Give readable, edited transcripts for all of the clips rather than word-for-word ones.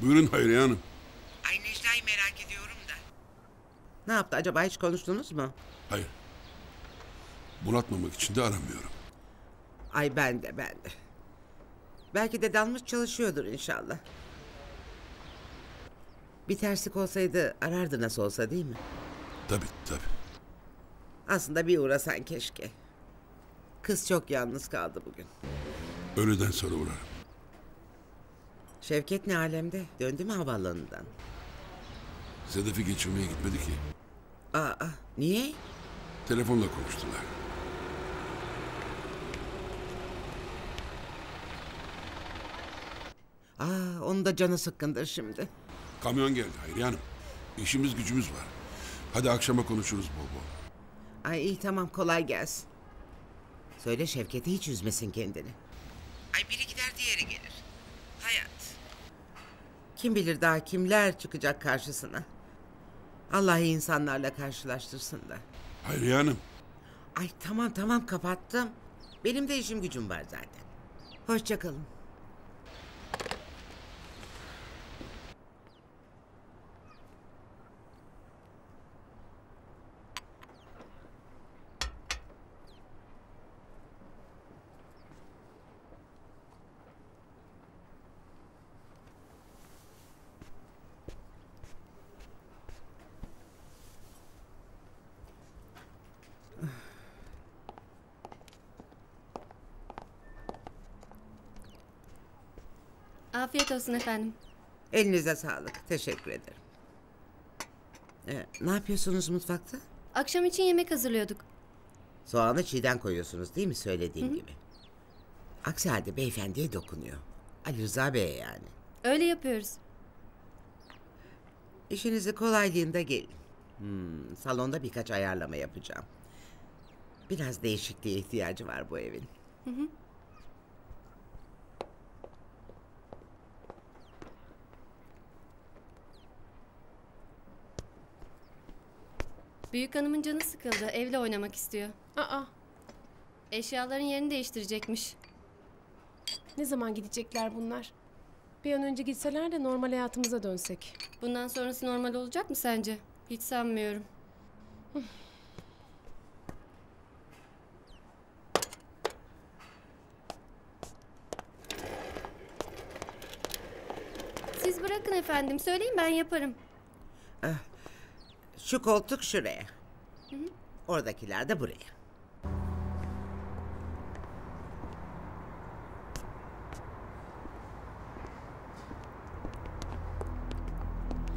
Buyurun Hayriye Hanım. Ay Necla'yı merak ediyorum da. Ne yaptı acaba, hiç konuştunuz mu? Hayır. Bulatmamak için de aramıyorum. Ay ben de. Belki de dalmış çalışıyordur inşallah. Bir terslik olsaydı arardı nasıl olsa, değil mi? Tabii. Aslında bir uğrasan keşke. Kız çok yalnız kaldı bugün. Öğleden sonra uğrarım. Şevket ne alemde? Döndü mü havaalanından? Sedef'i geçirmeye gitmedi ki. Aa, niye? Telefonla konuştular. Aa, onun da canı sıkkındır şimdi. Kamyon geldi Hayriye Hanım. İşimiz gücümüz var. Hadi akşama konuşuruz bol bol. Ay iyi, tamam, kolay gelsin. Söyle Şevket'e hiç üzmesin kendini. Ay biri gider diğeri gelir. Hayat. Kim bilir daha kimler çıkacak karşısına. Allah iyi insanlarla karşılaştırsın da. Hayriye Hanım. Ay tamam, kapattım. Benim de işim gücüm var zaten. Hoşçakalın. Afiyet olsun efendim. Elinize sağlık. Teşekkür ederim. Ne yapıyorsunuz mutfakta? Akşam için yemek hazırlıyorduk. Soğanı çiğden koyuyorsunuz değil mi? Söylediğim gibi. Aksi halde beyefendiye dokunuyor. Ali Rıza Bey'e yani. Öyle yapıyoruz. İşinizi kolaylığında gelin. Salonda birkaç ayarlama yapacağım. Biraz değişikliğe ihtiyacı var bu evin. Hı. Büyük hanımın canı sıkıldı. Evle oynamak istiyor. Aa. Eşyaların yerini değiştirecekmiş. Ne zaman gidecekler bunlar? Bir an önce gitseler de normal hayatımıza dönsek. Bundan sonrası normal olacak mı sence? Hiç sanmıyorum. Siz bırakın efendim. Söyleyin ben yaparım. Şu koltuk şuraya. Hı. Oradakiler de buraya.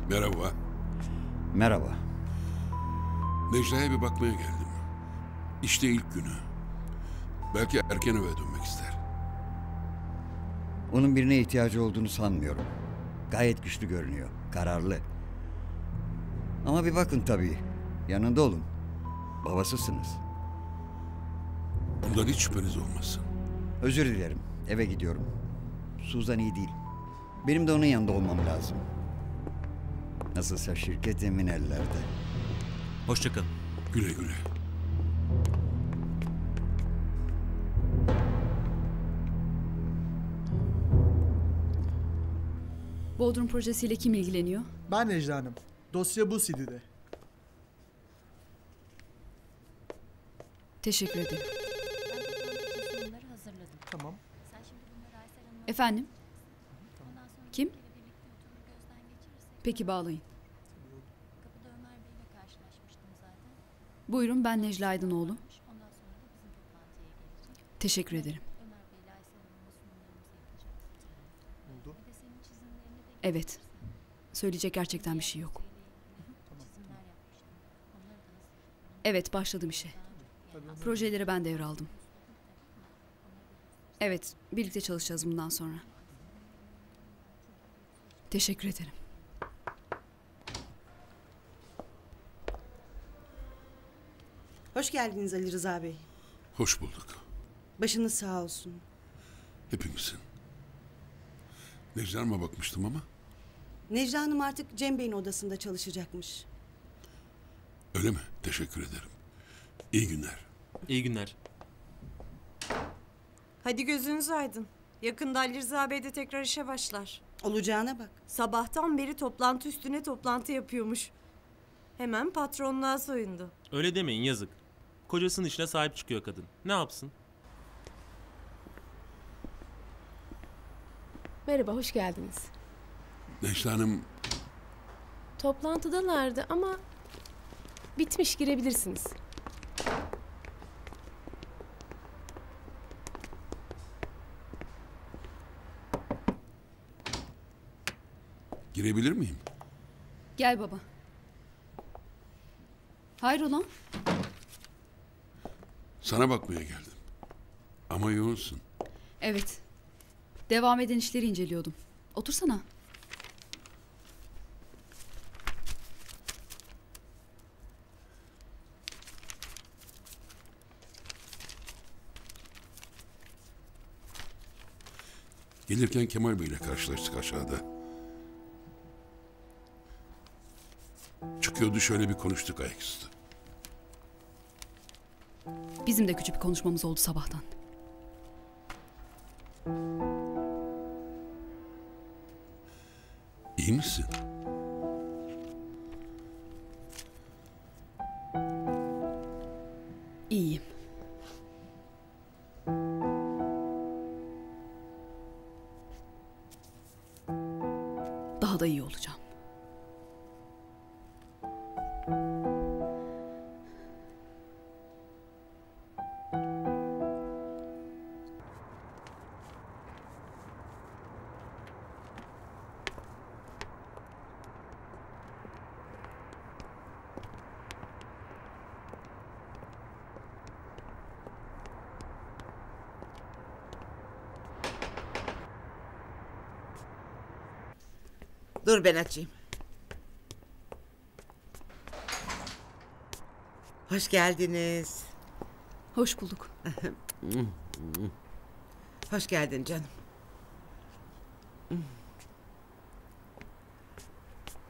Merhaba. Merhaba. Necla'ya bir bakmaya geldim. İşte ilk günü. Belki erken eve dönmek ister. Onun birine ihtiyacı olduğunu sanmıyorum. Gayet güçlü görünüyor. Kararlı. Ama bir bakın tabii. Yanında olun. Babasısınız. Bundan hiç şüpheniz olmasın. Özür dilerim. Eve gidiyorum. Suzan iyi değil. Benim de onun yanında olmam lazım. Nasılsa şirket emin ellerde. Hoşça kalın. Güle güle. Bodrum projesiyle kim ilgileniyor? Ben Necla Hanım. Dosya bu CD'de. Teşekkür ederim. Tamam. Efendim? Kim? Peki bağlayın. Buyurun, ben Necil Aydın oğlu. Teşekkür ederim. Evet. Söyleyecek gerçekten bir şey yok. Evet, başladım işe. Projeleri ben devraldım. Evet, birlikte çalışacağız bundan sonra. Teşekkür ederim. Hoş geldiniz Ali Rıza Bey. Hoş bulduk. Başınız sağ olsun. Hepimizin. Necla'ma bakmıştım ama. Necla Hanım artık Cem Bey'in odasında çalışacakmış. Öyle mi? Teşekkür ederim. İyi günler. İyi günler. Hadi gözünüz aydın. Yakında Ali Rıza Bey de tekrar işe başlar. Olacağına bak. Sabahtan beri toplantı üstüne toplantı yapıyormuş. Hemen patronluğa soyundu. Öyle demeyin, yazık. Kocasının işine sahip çıkıyor kadın. Ne yapsın? Merhaba, hoş geldiniz. Neşte Hanım... Toplantıdalardı ama... Bitmiş, girebilirsiniz. Girebilir miyim? Gel baba. Hayrola? Sana bakmaya geldim. Ama yoğunsun. Evet. Devam eden işleri inceliyordum. Otursana. Gelirken Kemal Bey ile karşılaştık aşağıda. Çıkıyordu, şöyle bir konuştuk ayaküstü. Bizim de küçük bir konuşmamız oldu sabahtan. İyi misin? İyiyim. Daha da iyi olacağım. Dur ben açayım. Hoş geldiniz. Hoş bulduk. Hoş geldin canım.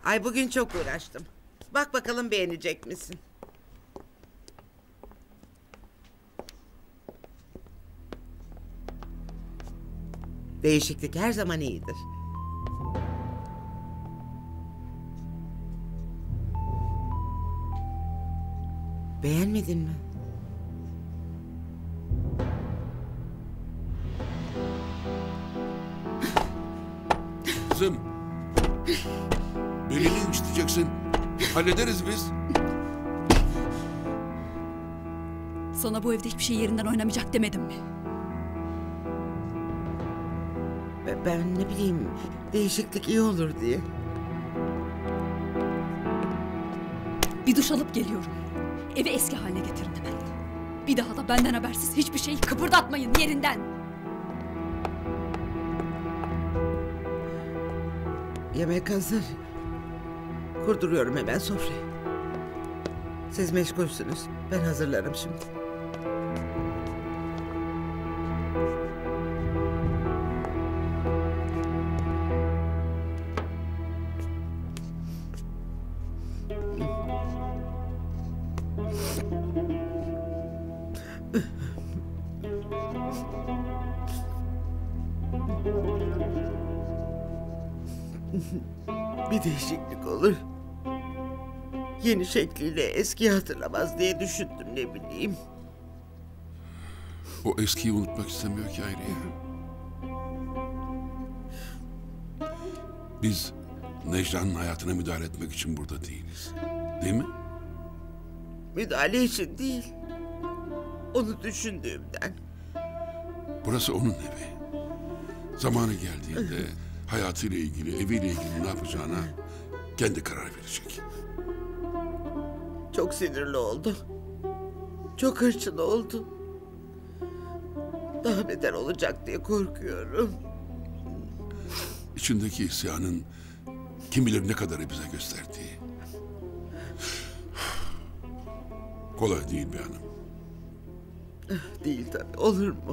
Ay bugün çok uğraştım. Bak bakalım beğenecek misin? Değişiklik her zaman iyidir. Beğenmedin mi? Kızım, belini inciteceksin. Hallederiz biz. Sana bu evde hiçbir şey yerinden oynamayacak demedim mi? Ben ne bileyim, değişiklik iyi olur diye. Bir duş alıp geliyorum. Evi eski haline getirin hemen. Bir daha da benden habersiz hiçbir şeyi kıpırdatmayın yerinden. Yemek hazır. Kurduruyorum hemen sofrayı. Siz meşgulsünüz. Ben hazırlarım şimdi. Bir değişiklik olur. Yeni şekliyle eskiyi hatırlamaz diye düşündüm, ne bileyim. O eskiyi unutmak istemiyor ki Hayriye. Biz Necla'nın hayatına müdahale etmek için burada değiliz. Değil mi? Müdahale için değil. Onu düşündüğümden. Burası onun evi. Zamanı geldiğinde... Hayatıyla ilgili, eviyle ilgili ne yapacağına kendi karar verecek. Çok sinirli oldu. Çok hırçın oldu. Daha beter olacak diye korkuyorum. İçindeki isyanın kim bilir ne kadarı bize gösterdiği. Kolay değil bir hanım. Değil tabii, olur mu?